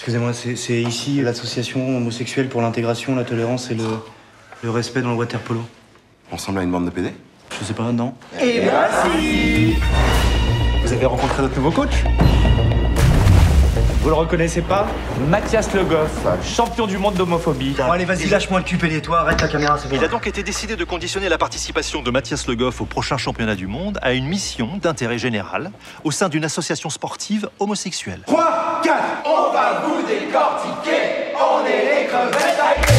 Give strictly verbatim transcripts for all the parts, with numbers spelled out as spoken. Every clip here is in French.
Excusez-moi, c'est ici l'association homosexuelle pour l'intégration, la tolérance et le, le respect dans le water polo. On ressemble à une bande de P D? Je sais pas, non. Et merci. Vous avez rencontré notre nouveau coach? Vous le reconnaissez pas? Mathias Le Goff, champion du monde d'homophobie. Bon, allez, vas-y, lâche-moi le cul, pédé-toi, arrête la caméra, c'est bon. Il a donc été décidé de conditionner la participation de Mathias Le Goff au prochain championnat du monde à une mission d'intérêt général au sein d'une association sportive homosexuelle. trois, quatre, on va vous décortiquer, on est les crevettes à clé.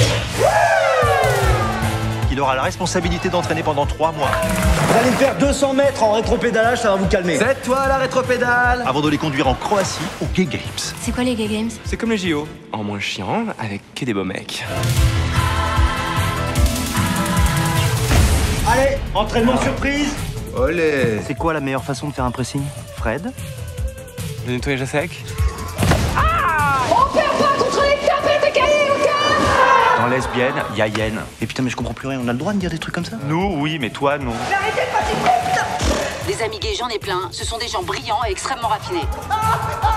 Il aura la responsabilité d'entraîner pendant trois mois. Vous allez me faire deux cents mètres en rétropédalage, ça va vous calmer. C'est toi la rétropédale. Avant de les conduire en Croatie aux Gay Games. C'est quoi les Gay Games? C'est comme les J O. En moins chiant, avec que des beaux mecs. Allez, entraînement surprise. Olé. C'est quoi la meilleure façon de faire un pressing, Fred? Le nettoyage à sec. Ah! On perd pas contre les tapettes de cahiers, Lucas! Dans lesbienne, y'a Yen. Et putain, mais je comprends plus rien, on a le droit de dire des trucs comme ça? Nous, oui, mais toi, non. Les amis gays, j'en ai plein. Ce sont des gens brillants et extrêmement raffinés.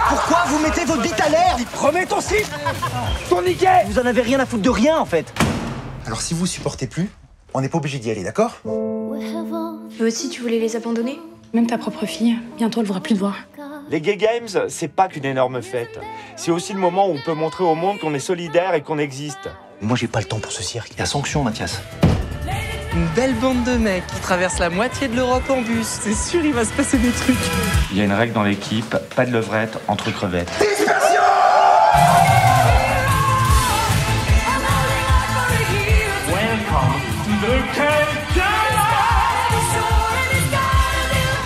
Pourquoi vous mettez votre bite à l'air? Remets ton slip. Ton niquet. Vous en avez rien à foutre de rien, en fait. Alors, si vous supportez plus, on n'est pas obligé d'y aller, d'accord? Eux aussi, tu voulais les abandonner? Même ta propre fille. Bientôt, elle ne voudra plus te voir. Les Gay Games, c'est pas qu'une énorme fête. C'est aussi le moment où on peut montrer au monde qu'on est solidaire et qu'on existe. Moi, j'ai pas le temps pour ce cirque. Il y a sanction, Mathias. Une belle bande de mecs qui traverse la moitié de l'Europe en bus. C'est sûr, il va se passer des trucs. Il y a une règle dans l'équipe, pas de levrette entre crevettes. Dispersion!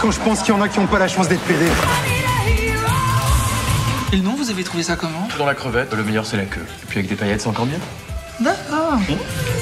Quand je pense qu'il y en a qui n'ont pas la chance d'être pédés. Et le nom, vous avez trouvé ça comment? Dans la crevette, le meilleur c'est la queue. Et puis avec des paillettes, c'est encore mieux. D'accord. Mmh.